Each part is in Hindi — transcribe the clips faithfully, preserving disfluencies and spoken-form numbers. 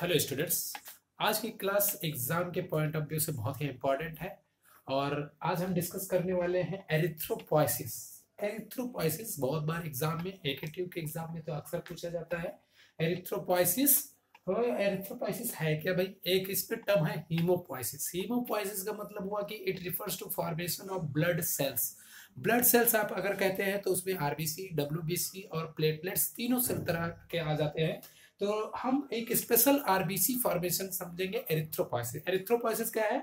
हेलो स्टूडेंट्स, आज की क्लास एग्जाम के पॉइंट ऑफ व्यू से बहुत ही इम्पोर्टेंट है और आज हम डिस्कस करने वाले हैं एरिथ्रोपोइसिस। एरिथ्रोपोइसिस बहुत बार एग्जाम में, एकेटीव के एग्जाम में तो अक्सर पूछा जाता है। एरिथ्रोपोइसिस एरिथ्रोपोइसिस है क्या भाई? एक इस पे टर्म है हीमोपोइसिस। हीमोपोइसिस का मतलब हुआ कि it refers to formation of blood cells. Blood cells आप अगर कहते हैं तो उसमें आरबीसी, डब्ल्यूबीसी और प्लेटलेट्स तीनों सब तरह के आ जाते हैं। तो हम एक स्पेशल आरबीसी फॉर्मेशन समझेंगे एरिथ्रोपोइसिस। एरिथ्रोपोइसिस क्या है?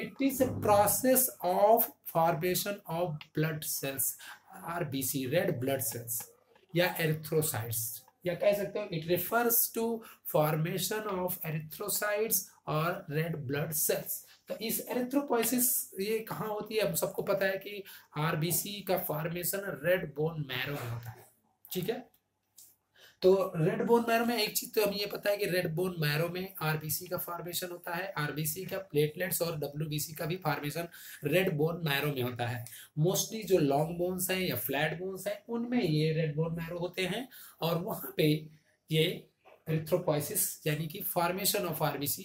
It is a process of formation of blood cells, RBC red blood cells या एरिथ्रोसाइट्स, या कह सकते हो it refers to formation of erythrocytes और रेड ब्लड सेल्स। तो इस एरिथ्रोपोइसिस ये कहाँ होती है? हम सबको पता है कि आरबीसी का फॉर्मेशन रेड बोन मैरो में होता है, ठीक है। तो रेड बोन मैरो में एक चीज तो हमें ये पता है कि रेड बोन मैरो में आरबीसी का फॉर्मेशन होता है। आरबीसी का, प्लेटलेट्स और डब्ल्यूबीसी का भी फॉर्मेशन रेड बोन मैरो में होता है। मोस्टली जो लॉन्ग बोन्स हैं या फ्लैट बोन्स हैं उनमें ये रेड बोन मैरो होते हैं और वहाँ पे ये एरिथ्रोपोइसिस यानी कि फॉर्मेशन ऑफ आरबीसी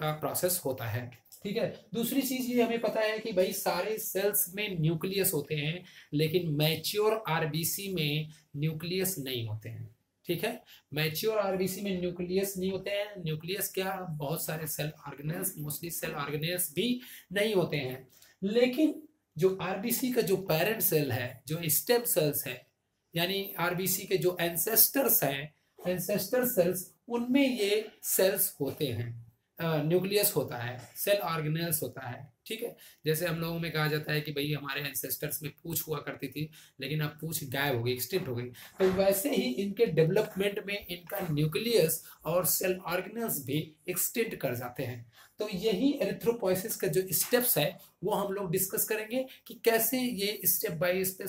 का प्रोसेस होता है, ठीक है। दूसरी चीज ये हमें पता है कि भाई सारे सेल्स में न्यूक्लियस होते हैं, लेकिन मैच्योर आरबीसी में न्यूक्लियस नहीं होते हैं, ठीक है। मैच्योर आरबीसी में न्यूक्लियस नहीं होते हैं। न्यूक्लियस क्या, बहुत सारे cell organelles, mostly cell organelles भी नहीं होते हैं। लेकिन जो आरबीसी का जो पेरेंट सेल है, जो स्टेम सेल्स है, यानी आरबीसी के जो एंसेस्टर्स हैं, एंसेस्टर सेल्स, उनमें ये सेल्स होते हैं, न्यूक्लियस होता है, सेल ऑर्गेनेल्स होता है, ठीक है। जैसे हम लोगों में कहा जाता है कि भाई हमारे एंसेस्टर्स में पूंछ हुआ करती थी, लेकिन अब पूंछ गायब हो गई, एक्सटिंक्ट हो गई। तो वैसे ही इनके डेवलपमेंट में इनका न्यूक्लियस और सेल ऑर्गेनेल्स भी एक्सटिंक्ट कर जाते हैं। तो यही एरिथ्रोपोइसिस का जो स्टेप्स है वो हम लोग डिस्कस करेंगे कि कैसे ये स्टेप बाई स्टेप,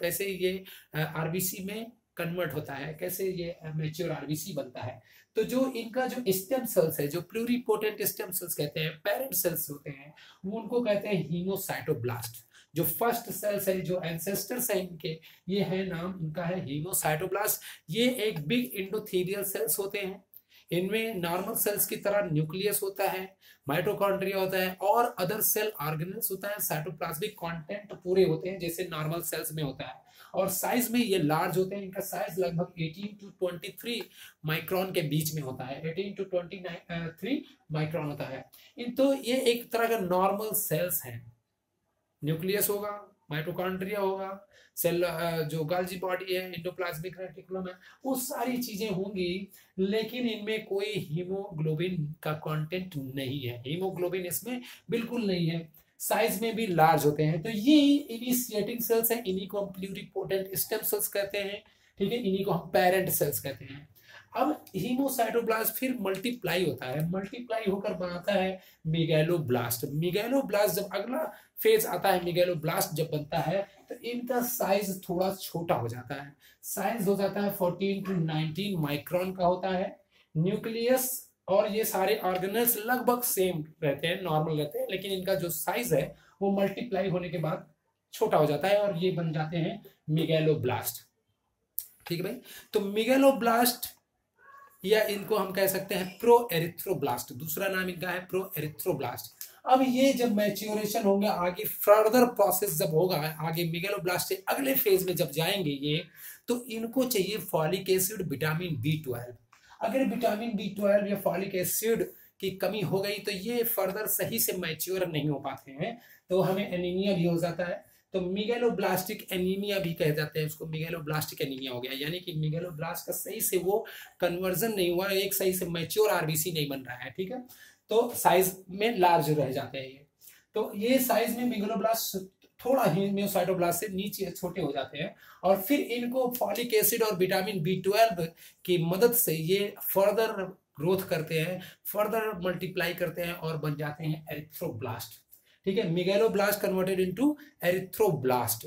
कैसे ये आरबीसी में कन्वर्ट होता है, कैसे ये मैच्योर आरबीसी बनता है। तो जो इनका जो स्टेम सेल्स है, जो प्लूरिपोटेंट स्टेम सेल्स कहते हैं, पेरेंट सेल्स होते हैं, वो उनको कहते हैं हीमोसाइटोब्लास्ट। जो फर्स्ट सेल्स है, जो एंसेस्टर्स हैं इनके, ये है नाम इनका है हीमोसाइटोब्लास्ट। ये एक बिग इंडोथेलियल सेल्स होते हैं। इनमें नॉर्मल सेल्स की तरह न्यूक्लियस होता है, माइटोकॉन्ड्रिया होता है और अदर सेल ऑर्गेनेल्स होता है। साइटोप्लाज्मिक कंटेंट पूरे होते हैं जैसे नॉर्मल सेल्स में होता है और साइज में ये लार्ज होते हैं। इनका साइज लगभग अठारह टू तेईस माइक्रोन के बीच में होता है, अठारह टू तेईस माइक्रोन होता है। इन तो ये एक तरह का नॉर्मल सेल्स हैं। न्यूक्लियस होगा, माइटोकॉन्ड्रिया होगा, सेल जो गाल्जी बॉडी है, इंडोप्लाज्मिक रेटिकुलम है, वो सारी चीजें होंगी, लेकिन इनमें कोई हीमोग्लोबिन का कंटेंट नहीं है। हीमोग्लोबिन इसमें बिल्कुल नहीं है। साइज में भी लार्ज होते हैं। तो ये इनिशिएटिंग सेल्स हैं, इन्हीं को हम प्लूरिपोटेंट स्टेम सेल्स कहते हैं, ठीक है। इन्हीं को हम पेरेंट सेल्स कहते हैं। अब हीमोसाइटोब्लास्ट फिर मल्टीप्लाई होता है, मल्टीप्लाई होकर बनाता है मेगेलोब्लास्ट। मेगेलोब्लास्ट जब अगला फेज आता है, मेगेलोब्लास्ट जब बनता है तो इनका साइज थोड़ा छोटा हो जाता है। साइज हो जाता है चौदह टू उन्नीस माइक्रोन का होता है। न्यूक्लियस और ये सारे ऑर्गेनेल्स लगभग सेम रहते हैं, नॉर्मल रहते हैं, लेकिन इनका जो साइज है वो मल्टीप्लाई होने के बाद छोटा हो जाता है और ये बन जाते हैं मेगेलोब्लास्ट, ठीक है भाई। तो मेगेलोब्लास्ट या इनको हम कह सकते हैं प्रोएरिथ्रोब्लास्ट, दूसरा नाम इनका है प्रोएरिथ्रोब्लास्ट। अब ये जब मैच्योरेशन होंगे, आगे फर्दर प्रोसेस जब होगा, आगे मेगेलोब्लास्ट के अगले फेज में जब जाएंगे ये, तो इनको चाहिए folic acid, vitamin B twelve. अगर विटामिन बी ट्वेल्व या फॉलिक एसिड की कमी हो गई तो ये फर्दर सही से मैच्योर नहीं हो पाते हैं, तो हमें एनीमिया भी हो जाता है। तो मेगेलोब्लास्टिक एनीमिया भी कह जाते हैं उसको, मेगेलोब्लास्टिक एनीमिया हो गया, यानी कि मेगेलोब्लास्ट का सही से वो कन्वर्जन नहीं हुआ, एक सही से मैच्योर आरबीसी नहीं बन रहा है, ठीक है। तो साइज में लार्ज रह जाते हैं ये। तो ये साइज में मेगेलोब्लास्ट थोड़ा हीमोसाइटोब्लास्ट से नीचे छोटे हो जाते हैं और फिर इनको फॉलिक एसिड और विटामिन बी ट्वेल्व की मदद से ये फर्दर ग्रोथ करते हैं, फर्दर मल्टीप्लाई करते हैं और बन जाते हैं एरिथ्रोब्लास्ट, ठीक है। मेगेलोब्लास्ट कन्वर्टेड इनटू एरिथ्रोब्लास्ट,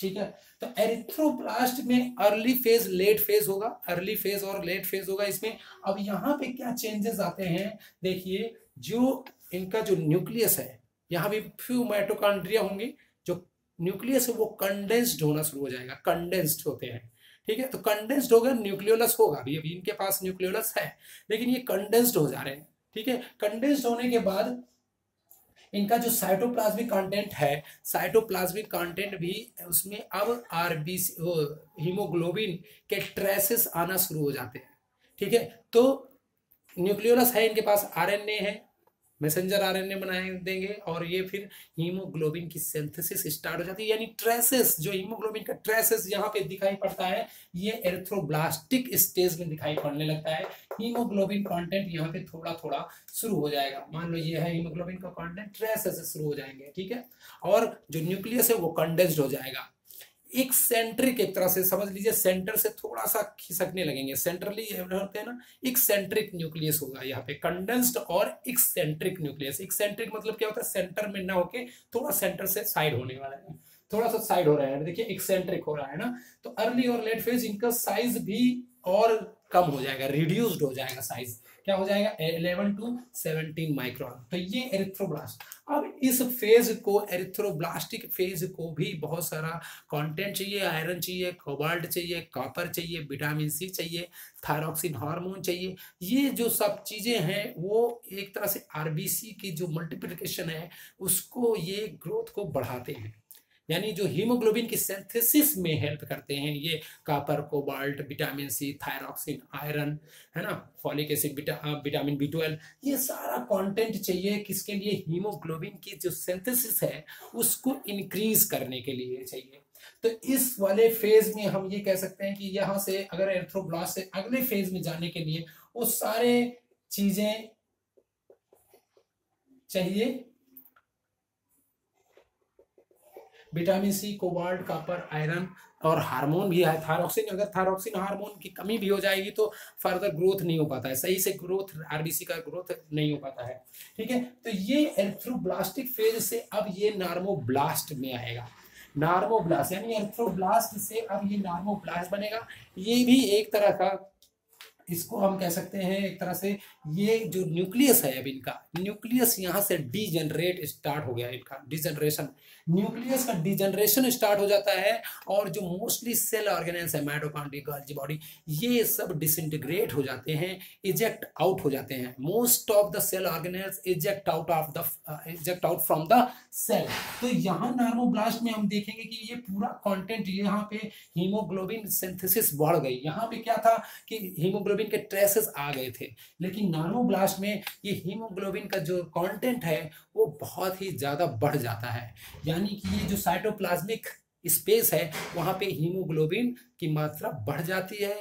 ठीक है। तो एरिथ्रोब्लास्ट में अर्ली फेज, लेट फेज होगा, अर्ली फेज और लेट फेज होगा इसमें। अब यहाँ पे क्या चेंजेस आते हैं देखिए, जो इनका जो न्यूक्लियस है, यहाँ भी फ्यू माइटोकॉन्ड्रिया होंगे, जो न्यूक्लियस है वो कंडेंस्ड होना शुरू हो जाएगा, कंडेंस्ड होते हैं, ठीक है, तो कंडेंस्ड होकर न्यूक्लियोलस होगा। अभी अभी इनके पास न्यूक्लियोलस है लेकिन ये कंडेंस्ड हो जा रहे हैं। ठीक है, कंडेंस्ड होने के बाद इनका जो साइटोप्लाज्मिक कंटेंट है, साइटोप्लाज्मिक कंटेंट भी उसमें अब आरबीसी हीमोग्लोबिन के ट्रेसेस आना शुरू हो जाते हैं। ठीक है, तो न्यूक्लियोलस है, इनके पास आरएनए है, मैसेंजर आरएनए बनाए देंगे और ये फिर हीमोग्लोबिन की सिंथेसिस स्टार्ट हो जाती है। यानी ट्रेसेस, जो हीमोग्लोबिन का ट्रेसेस यहाँ पे दिखाई पड़ता है, ये एरिथ्रोब्लास्टिक स्टेज में दिखाई पड़ने लगता है। हीमोग्लोबिन कंटेंट यहाँ पे थोड़ा थोड़ा शुरू हो जाएगा। मान लो ये है हीमोग्लोबिन का कंटेंट, ट्रेसेस शुरू हो जाएंगे। ठीक है, और जो न्यूक्लियस है वो कंडेंस्ड हो जाएगा। एक सेंट्रिक, एक तरह से समझ लीजिए सेंटर से थोड़ा सा खिसकने लगेंगे, सेंट्रली होते हैं ना, एक सेंट्रिक न्यूक्लियस होगा यहाँ पे, कंडेंस्ड और एक सेंट्रिक न्यूक्लियस। एक सेंट्रिक मतलब क्या होता है, सेंटर में ना होके थोड़ा सेंटर से साइड होने वाला है, थोड़ा सा साइड हो रहा है। देखिए एक सेंट्रिक हो रहा है ना, तो अर्ली और लेट फेज इनका साइज भी और कम हो जाएगा, रिड्यूस्ड हो जाएगा साइज। क्या हो जाएगा, इलेवन टू सेवनटीन माइक्रोन। तो ये एरिथ्रोब्लास्ट, अब इस फेज को, एरिथ्रोब्लास्टिक फेज को भी बहुत सारा कंटेंट चाहिए, आयरन चाहिए, कोबाल्ट चाहिए, कॉपर चाहिए, विटामिन सी चाहिए, थायरोक्सिन हार्मोन चाहिए। ये जो सब चीज़ें हैं वो एक तरह से आरबीसी की जो मल्टीप्लिकेशन है उसको, ये ग्रोथ को बढ़ाते हैं। यानी जो हीमोग्लोबिन की सिंथेसिस में हेल्प करते हैं ये copper, cobalt, vitamin C, thyroxine, iron, है ना, folic acid, vitamin B twelve, ये सारा कंटेंट चाहिए। किसके लिए, हीमोग्लोबिन की जो सिंथेसिस है उसको इंक्रीज करने के लिए चाहिए। तो इस वाले फेज में हम ये कह सकते हैं कि यहाँ से अगर एरिथ्रोब्लास्ट से अगले फेज में जाने के लिए वो सारे चीजें चाहिए, vitamin C, cobalt, copper, iron और हार्मोन भी है, थायरोक्सिन। अगर थायरोक्सिन हार्मोन की कमी भी हो जाएगी तो फर्दर ग्रोथ नहीं हो पाता है, सही से ग्रोथ आरबीसी का ग्रोथ नहीं हो पाता है। ठीक है, तो ये एरिथ्रोब्लास्टिक फेज से अब ये नॉर्मोब्लास्ट में आएगा। नॉर्मोब्लास्ट यानी एरिथ्रोब्लास्ट से अब ये नॉर्मोब्लास्ट बनेगा। ये भी एक तरह का, इसको हम कह सकते हैं एक तरह से, ये जो न्यूक्लियस है, अब इनका न्यूक्लियस यहाँ से डीजनरेट स्टार्ट हो गया। इनका डीजनरेशन, न्यूक्लियस का डीजनरेशन स्टार्ट हो जाता है और जो मोस्टली सेल ऑर्गेनेल्स है, माइटोकॉन्ड्रिया, गोल्जी बॉडी, ये सब डिसइंटीग्रेट हो जाते हैं, इजेक्ट आउट हो जाते हैं। Most of the cell organelles eject out of the eject out from the cell. तो यहाँ नॉर्मोब्लास्ट में हम देखेंगे कि ये पूरा कॉन्टेंट, यहाँ पे हीमोग्लोबिन सिंथेसिस बढ़ गई। यहाँ पे क्या था कि हीमोग्लोबिन के ट्रेसेस आ गए थे, लेकिन नॉर्मोब्लास्ट में ये हीमोग्लोबिन का जो कंटेंट है वो बहुत ही ज्यादा बढ़ जाता है। यानी कि ये जो साइटोप्लाज्मिक स्पेस है वहां पे हीमोग्लोबिन की मात्रा बढ़ जाती है,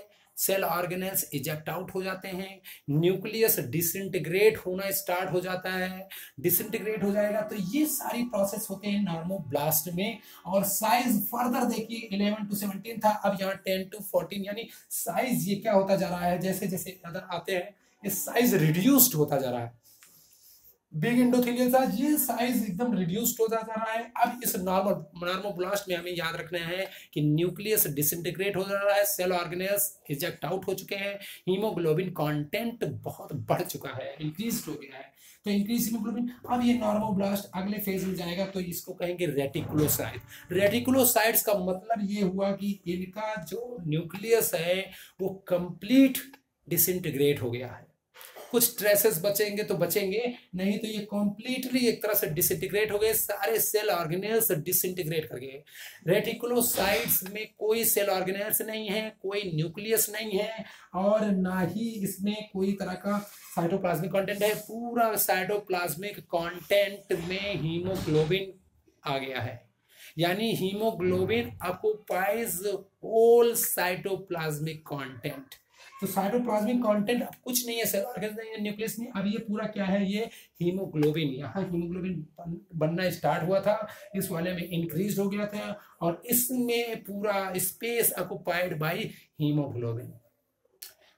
सेल ऑर्गेनेल्स इजेक्ट आउट हो जाते हैं, न्यूक्लियस डिसइंटीग्रेट होना स्टार्ट हो जाता है, डिसइंटीग्रेट हो जाएगा। तो ये सारी प्रोसेस होते हैं नॉर्मोब्लास्ट में। और साइज फर्दर देखिए, इलेवन टू सेवनटीन था, अब यहाँ टेन टू फोर्टीन, यानी साइज ये क्या होता जा रहा है, जैसे जैसे अंदर आते हैं ये साइज रिड्यूस्ड होता जा रहा है। बिग इंडोथेलियल था, ये साइज एकदम रिड्यूस्ड होता जा रहा है। अब इस नॉर्मल नॉर्मोब्लास्ट में हमें याद रखना है कि न्यूक्लियस डिसइंटीग्रेट हो जा रहा है, सेल ऑर्गेनेल्स इजेक्ट आउट हो चुके हैं, हीमोग्लोबिन कंटेंट बहुत बढ़ चुका है, इंक्रीज हो गया है। तो इंक्रीज हीमोग्लोबिन, अब ये नॉर्मोब्लास्ट अगले फेज में जाएगा तो इसको कहेंगे रेटिकुलोसाइट। रेटिकुलोसाइट्स का मतलब ये हुआ कि इनका जो न्यूक्लियस है वो कंप्लीट डिसइंटीग्रेट हो गया है। कुछ ट्रेसेस बचेंगे तो बचेंगे, नहीं तो ये कंप्लीटली एक तरह से डिसइंटीग्रेट हो गए, सारे सेल ऑर्गेनेल्स डिसइंटीग्रेट कर गए। रेटिकुलोसाइट्स में कोई सेल ऑर्गेनेल्स नहीं है, कोई न्यूक्लियस नहीं है और ना ही इसमें कोई तरह का साइटोप्लाज्मिक कंटेंट है। पूरा साइटोप्लाज्मिक कंटेंट में हीमोग्लोबिन आ गया है। यानी haemoglobin occupies whole cytoplasmic content. तो साइटोप्लाज्मिक कंटेंट अब कुछ नहीं है, सेल ऑर्गेनेल्स नहीं है, न्यूक्लियस नहीं, अब ये पूरा क्या है, ये हीमोग्लोबिन। यहाँ हीमोग्लोबिन बनना स्टार्ट हुआ था, इस वाले में इंक्रीज हो गया था और इसमें पूरा स्पेस ऑक्युपाइड बाय हीमोग्लोबिन।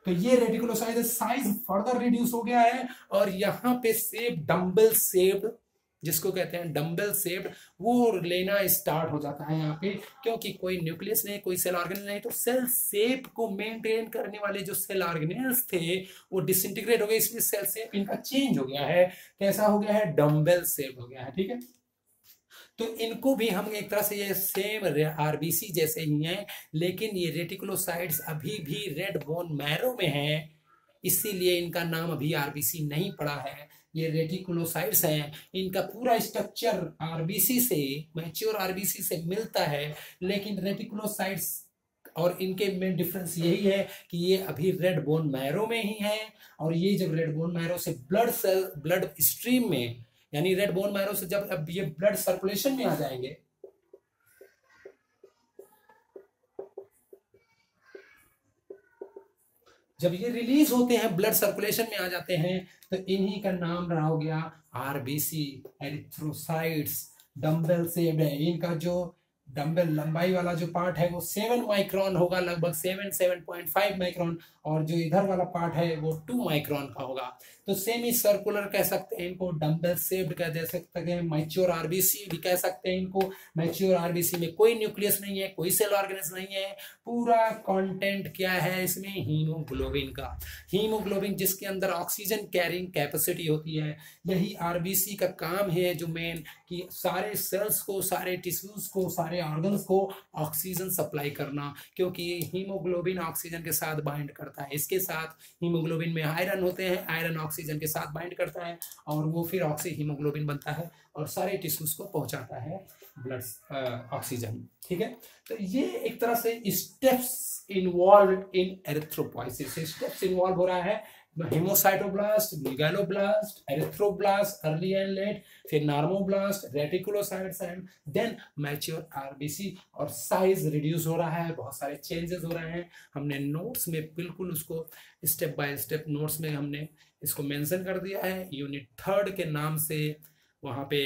तो ये रेटिकुलोसाइट साइज फर्दर रिड्यूस हो गया है और यहाँ पे शेप, डम्बल शेप जिसको कहते हैं, डम्बल शेप्ड, वो लेना स्टार्ट हो जाता है यहाँ पे, क्योंकि कोई न्यूक्लियस नहीं, कोई सेल ऑर्गेनेल नहीं, तो सेल शेप को मेंटेन करने वाले जो सेल ऑर्गेनेल्स थे वो डिसइंटीग्रेट हो गए। इसलिए सेल शेप इनका चेंज हो गया है, कैसा हो गया है, डम्बल शेप हो गया है। ठीक है, तो इनको भी हम एक तरह से ये सेम आरबीसी जैसे ही हैं, लेकिन ये रेटिकुलोसाइट्स अभी भी रेड बोन मैरो में हैं, इसीलिए इनका नाम अभी आरबीसी नहीं पड़ा है। ये रेटिकुलोसाइट्स हैं, इनका पूरा स्ट्रक्चर आरबीसी से, मैच्योर आरबीसी से मिलता है, लेकिन रेटिकुलोसाइट्स और इनके मेन डिफरेंस यही है कि ये अभी रेड बोन मैरो में ही हैं, और ये जब रेड बोन मैरो से ब्लड सेल ब्लड स्ट्रीम में, यानी रेड बोन मैरो से जब अब ये ब्लड सर्कुलेशन में आ जाएंगे, जब ये रिलीज होते हैं, ब्लड सर्कुलेशन में आ जाते हैं, तो इन्हीं का नाम रहा हो गया आरबीसी, एरिथ्रोसाइट्स। डम्बेल शेप्ड है, इनका जो डम्बेल लंबाई वाला जो पार्ट है वो सेवन माइक्रॉन होगा, लगभग seven seven point five micron, और जो इधर वाला पार्ट है वो टू माइक्रॉन का होगा। तो सेमी सर्कुलर कह सकते हैं इनको, डम्बेल शेप्ड कह दे सकते हैं, मैच्योर आरबीसी भी कह सकते हैं इनको। मैच्योर आरबीसी में कोई न्यूक्लियस नहीं है, कोई सेल ऑर्गेनिज नहीं है, पूरा कॉन्टेंट क्या है इसमें, हीमोग्लोबिन का। हीमोग्लोबिन जिसके अंदर ऑक्सीजन कैरिंग कैपेसिटी होती है, यही आरबीसी का काम है जो मेन, कि सारे सेल्स को, सारे टिश्यूज को, सारे ऑर्गन्स को ऑक्सीजन सप्लाई करना, क्योंकि हीमोग्लोबिन ऑक्सीजन के साथ बाइंड करता है। इसके साथ हीमोग्लोबिन में आयरन होते हैं, आयरन ऑक्सीजन के साथ बाइंड करता है और वो फिर ऑक्सी हीमोग्लोबिन बनता है और सारे टिश्यूज को पहुंचाता है ब्लड ऑक्सीजन। ठीक है, तो ये एक तरह से steps involve in erythropoiesis, steps involve हो रहा है। Haemocytoblast, megaloblast, erythroblast, early and late, फिर normoblast, reticulocytes and then mature RBC. और साइज रिड्यूस हो रहा है, बहुत सारे चेंजेस हो रहे हैं। हमने नोट्स में बिल्कुल उसको स्टेप बाय स्टेप नोट्स में हमने इसको मेंशन कर दिया है। यूनिट थर्ड के नाम से वहाँ पे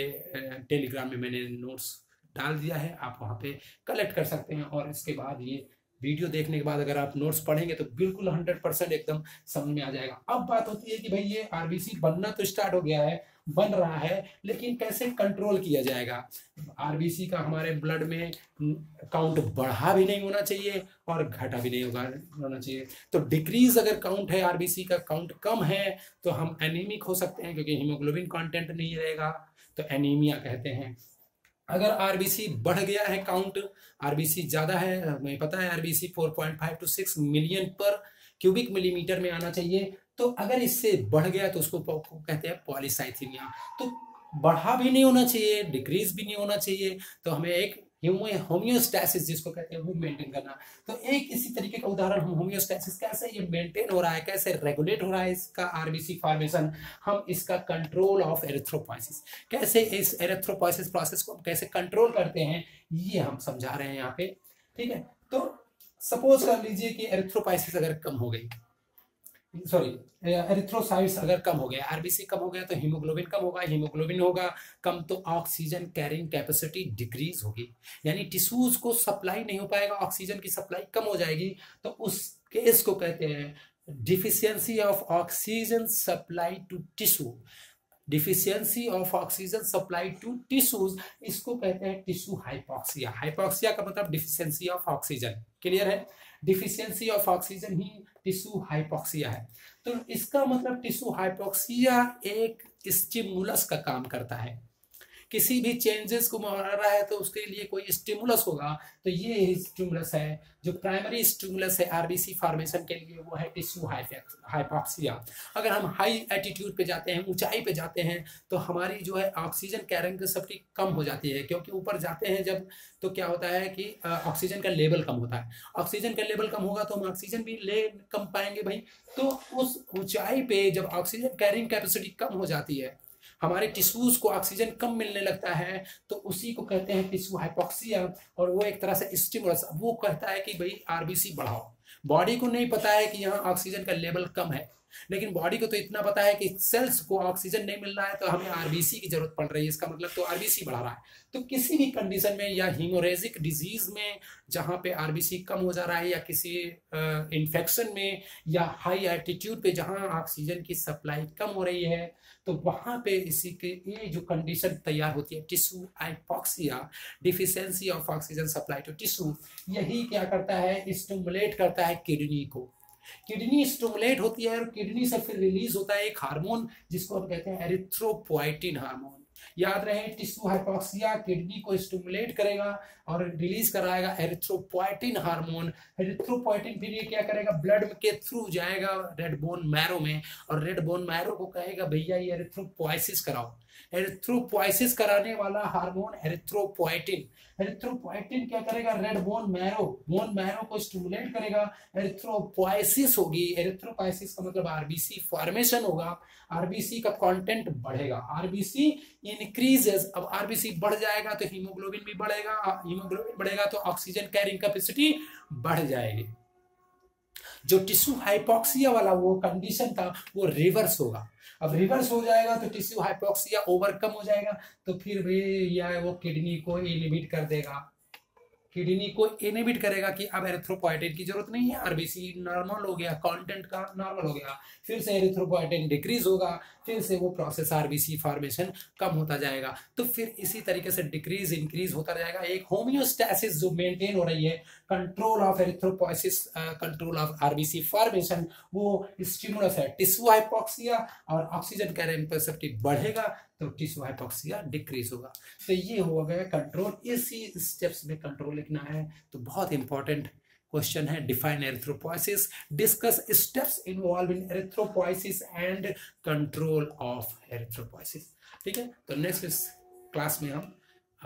टेलीग्राम में मैंने नोट्स डाल दिया है, आप वहाँ पे कलेक्ट कर सकते हैं। और इसके बाद ये वीडियो देखने के बाद अगर आप नोट्स पढ़ेंगे तो बिल्कुल हंड्रेड परसेंट एकदम समझ में आ जाएगा। अब बात होती है कि भाई ये आरबीसी बनना तो स्टार्ट हो गया है, बन रहा है, लेकिन कैसे कंट्रोल किया जाएगा। आरबीसी का हमारे ब्लड में काउंट बढ़ा भी नहीं होना चाहिए और घटा भी नहीं होगा होना चाहिए। तो डिक्रीज अगर काउंट है, आरबीसी का काउंट कम है, तो हम एनीमिक हो सकते हैं क्योंकि हीमोग्लोबिन कॉन्टेंट नहीं रहेगा, तो एनीमिया कहते हैं। अगर आरबीसी बढ़ गया है, काउंट आरबीसी ज़्यादा है, हमें पता है आरबीसी चार point five to six million पर क्यूबिक मिलीमीटर में आना चाहिए, तो अगर इससे बढ़ गया तो उसको कहते हैं पॉलीसाइथीमिया। तो बढ़ा भी नहीं होना चाहिए, डिक्रीज भी नहीं होना चाहिए, तो हमें एक होमियोस्टैसिस जिसको कहते हैं वो मेंटेन करना। तो एक इसी तरीके का उदाहरण हम होमियोस्टैसिस, कैसे ये मेंटेन हो रहा है, कैसे रेगुलेट हो रहा है इसका आरबीसी फॉर्मेशन, हम इसका कंट्रोल ऑफ एरिथ्रोपोइसिस, कैसे इस एरिथ्रोपोइसिस प्रोसेस को कैसे कंट्रोल करते हैं, ये हम समझा रहे हैं यहाँ पे। ठीक है, तो सपोज कर लीजिए कि एरिथ्रोपोइसिस अगर कम हो गई, सॉरी एरिथ्रोसाइट्स अगर कम हो गया, आरबीसी कम हो गया, तो हीमोग्लोबिन कम होगा, हीमोग्लोबिन होगा कम तो ऑक्सीजन कैरिंग कैपेसिटी डिक्रीज होगी, यानी टिश्यूज को सप्लाई नहीं हो पाएगा, ऑक्सीजन की सप्लाई कम हो जाएगी। तो उस केस को कहते हैं deficiency of oxygen supply to tissue, deficiency of oxygen supply to tissues, इसको कहते हैं टिश्यू हाइपॉक्सिया। हाइपॉक्सिया का मतलब डिफिशियंसी ऑफ ऑक्सीजन, क्लियर है? डिफिशियंसी ऑफ ऑक्सीजन ही टिश्यू हाइपॉक्सिया है। तो इसका मतलब टिश्यू हाइपॉक्सिया एक स्टिमुलस का काम करता है, किसी भी चेंजेस को मार रहा है तो उसके लिए कोई स्टिमुलस होगा। तो ये स्टिमुलस है, जो प्राइमरी स्टिमुलस है आरबीसी फॉर्मेशन के लिए, वो है टिश्यू हाइपॉक्सिया। अगर हम हाई एटीट्यूड पे जाते हैं, ऊंचाई पे जाते हैं, तो हमारी जो है ऑक्सीजन कैरिंग कैपेसिटी कम हो जाती है, क्योंकि ऊपर जाते हैं जब, तो क्या होता है कि ऑक्सीजन का लेवल कम होता है। ऑक्सीजन का लेवल कम होगा तो हम ऑक्सीजन भी ले कम पाएंगे भाई। तो उस ऊंचाई पे जब ऑक्सीजन कैरिंग कैपेसिटी कम हो जाती है, हमारे टिश्यूज को ऑक्सीजन कम मिलने लगता है, तो उसी को कहते हैं टिश्यू हाइपॉक्सिया। और वो एक तरह से स्टिमुलस, वो कहता है कि भाई आरबीसी बढ़ाओ। बॉडी को नहीं पता है कि यहाँ ऑक्सीजन का लेवल कम है, लेकिन बॉडी को तो इतना पता है कि सेल्स को ऑक्सीजन नहीं मिल रहा है, तो हमें आरबीसी की जरूरत पड़ रही है, इसका मतलब तो आरबीसी बढ़ा रहा है। तो किसी भी कंडीशन में, या हीमोरेजिक डिजीज में जहाँ पे आरबीसी कम हो जा रहा है, या किसी इन्फेक्शन में, या हाई एटीट्यूड पे जहाँ ऑक्सीजन की सप्लाई कम हो रही है, तो वहाँ पे इसी के ये जो कंडीशन तैयार होती है tissue hypoxia, deficiency of oxygen supply to tissue, यही क्या करता है, स्टिमुलेट करता है किडनी को। किडनी स्टिमुलेट होती है और किडनी से फिर रिलीज होता है एक हार्मोन जिसको हम कहते हैं एरिथ्रोपोइटिन हार्मोन। याद रहे टिश्यू हाइपॉक्सिया किडनी को स्टिमुलेट करेगा और रिलीज कराएगा एरिथ्रोपोइटिन हार्मोन। एरिथ्रोपोइटिन फिर ये क्या करेगा, ब्लड के थ्रू जाएगा रेड बोन मैरो में और रेड बोन मैरो को कहेगा भैया ये एरिथ्रोपोइसिस कराओ। एरिथ्रोपोइसिस कराने वाला हार्मोन एरिथ्रोपोइटिन। एरिथ्रोपोइटिन क्या करेगा, red bone marrow bone marrow को स्टिमुलेट करेगा, एरिथ्रोपोइसिस होगी। एरिथ्रोपोइसिस का मतलब आरबीसी फॉर्मेशन होगा, आरबीसी का कंटेंट बढ़ेगा, आरबीसी इंक्रीजेस। अब आरबीसी बढ़ जाएगा तो हीमोग्लोबिन भी बढ़ेगा, हीमोग्लोबिन बढ़ेगा तो ऑक्सीजन कैरिंग कैपेसिटी बढ़ जाएगी। जो टिश्यू हाइपॉक्सिया वाला वो कंडीशन था वो रिवर्स होगा। अब रिवर्स हो जाएगा तो टिश्यू हाइपॉक्सिया ओवरकम हो जाएगा, तो फिर भी यह वो किडनी को इनहिबिट कर देगा, किडनी को इनहिबिट करेगा कि अब एरिथ्रोपोइटिन की जरूरत नहीं है, आरबीसी नॉर्मल हो गया, कंटेंट का नॉर्मल हो गया, फिर से एरिथ्रोपोइटिन डिक्रीज होगा, फिर से वो प्रोसेस आरबीसी फॉर्मेशन कम होता जाएगा। तो फिर इसी तरीके से डिक्रीज इंक्रीज होता जाएगा। एक होम्योस्टेसिस जो मेंटेन हो रही है, control of erythropoiesis, control of RBC formation, वो स्टिमुलस है टिश्यू हाइपॉक्सिया, और ऑक्सीजन कैरिंग कैपेसिटी बढ़ेगा तो टिश्यू हाइपॉक्सिया डिक्रीज होगा। तो ये हो गया कंट्रोल। इसी स्टेप्स में कंट्रोल लिखना है। तो बहुत इंपॉर्टेंट क्वेश्चन है, define erythropoiesis, discuss steps involve in erythropoiesis and control of erythropoiesis. ठीक है, तो नेक्स्ट क्लास में हम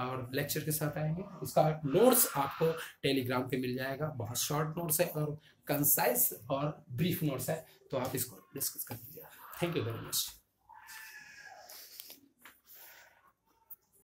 और लेक्चर के साथ आएंगे। इसका नोट्स आपको टेलीग्राम पे मिल जाएगा, बहुत शॉर्ट नोट्स है और कंसाइज और ब्रीफ नोट्स है, तो आप इसको डिस्कस कर लीजिए। Thank you very much.